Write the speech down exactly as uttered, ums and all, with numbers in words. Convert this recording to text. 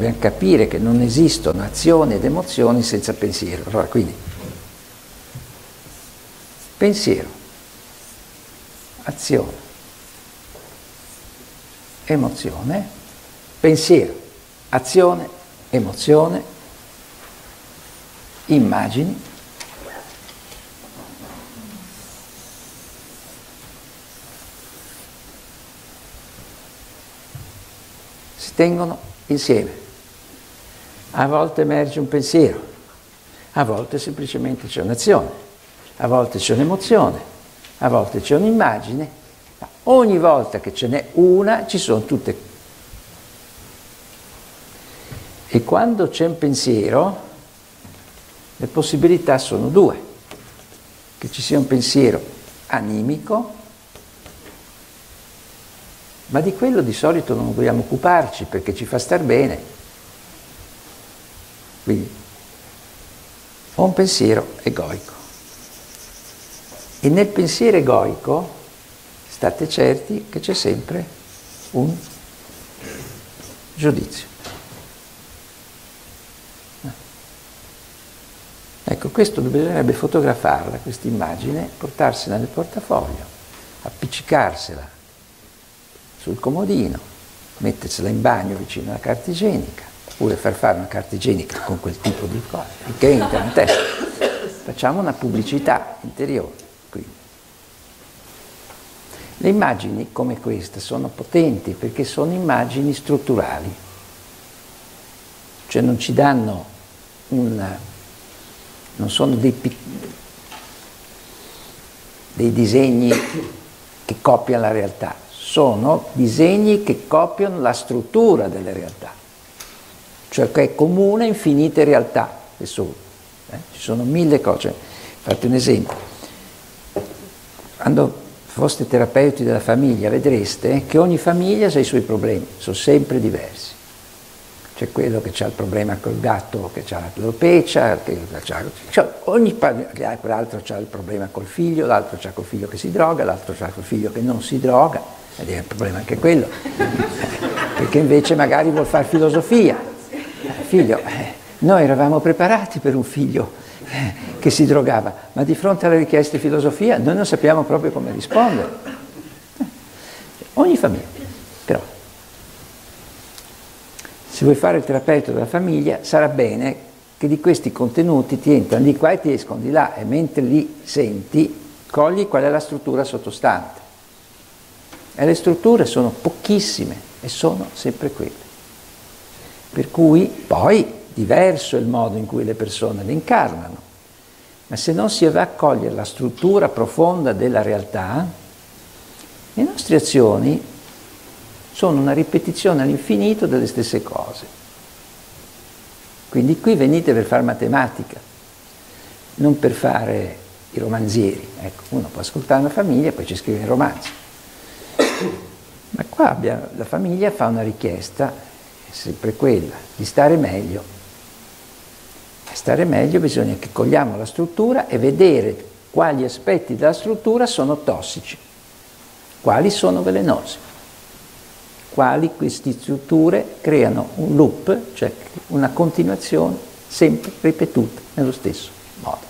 Dobbiamo capire che non esistono azioni ed emozioni senza pensiero. Allora, quindi, pensiero, azione, emozione, pensiero, azione, emozione, immagini, si tengono insieme. A volte emerge un pensiero, a volte semplicemente c'è un'azione, a volte c'è un'emozione, a volte c'è un'immagine, ma ogni volta che ce n'è una ci sono tutte. E quando c'è un pensiero, le possibilità sono due, che ci sia un pensiero animico, ma di quello di solito non vogliamo occuparci perché ci fa star bene. Quindi ho un pensiero egoico e nel pensiero egoico state certi che c'è sempre un giudizio. Ecco, questo bisognerebbe fotografarla, questa immagine, portarsela nel portafoglio, appiccicarsela sul comodino, mettersela in bagno vicino alla carta igienica, oppure far fare una carta igienica con quel tipo di cose che entra in testa. Facciamo una pubblicità interiore. Quindi. Le immagini come questa sono potenti perché sono immagini strutturali, cioè non ci danno un, non sono dei, dei disegni che copiano la realtà, sono disegni che copiano la struttura delle realtà. Cioè che è comune a infinite realtà, eh? Ci sono mille cose. Cioè, fate un esempio, quando foste terapeuti della famiglia vedreste che ogni famiglia ha i suoi problemi, sono sempre diversi. C'è quello che ha il problema col gatto, che ha l'alopecia, cioè, ogni l'altro ha il problema col figlio, l'altro ha col figlio che si droga, l'altro ha col figlio che non si droga, ed è un problema anche quello, perché invece magari vuol fare filosofia. Figlio, eh, noi eravamo preparati per un figlio eh, che si drogava, ma di fronte alle richieste di filosofia noi non sappiamo proprio come rispondere. Eh, ogni famiglia, però, se vuoi fare il terapeuta della famiglia, sarà bene che di questi contenuti ti entrano di qua e ti escono di là, e mentre li senti, cogli qual è la struttura sottostante. E le strutture sono pochissime e sono sempre quelle. Per cui poi diverso è il modo in cui le persone le incarnano, ma se non si va a cogliere la struttura profonda della realtà, le nostre azioni sono una ripetizione all'infinito delle stesse cose. Quindi qui venite per fare matematica, non per fare i romanzieri. Ecco, uno può ascoltare una famiglia e poi ci scrive il romanzo. Ma qua abbiamo, la famiglia fa una richiesta, è sempre quella di stare meglio. Per stare meglio bisogna che cogliamo la struttura e vedere quali aspetti della struttura sono tossici, quali sono velenosi, quali queste strutture creano un loop, cioè una continuazione sempre ripetuta nello stesso modo.